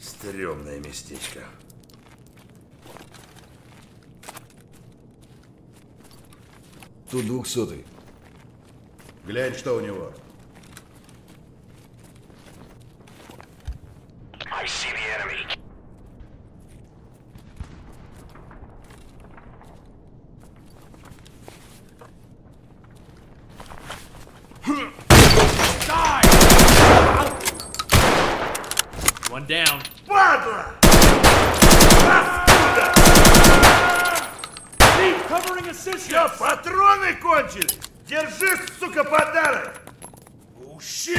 Стрёмное местечко. Тут 200-й. Глянь, что у него. Все, патроны кончились! Держи, сука, подарок! О, щит!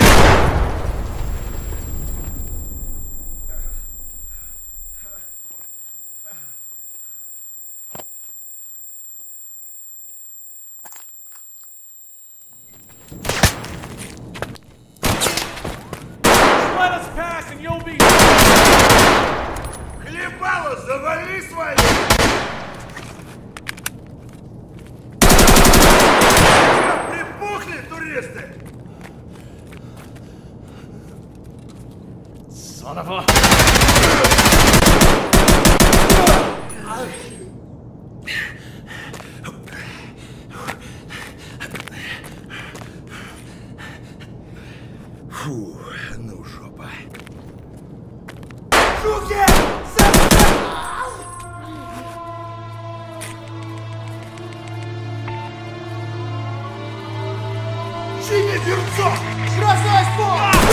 Хлебало, завали свои! Son of a... Фу, ну жопа. Суки! Чини дерцов! Красная спор!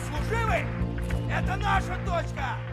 Служивый! Это наша точка!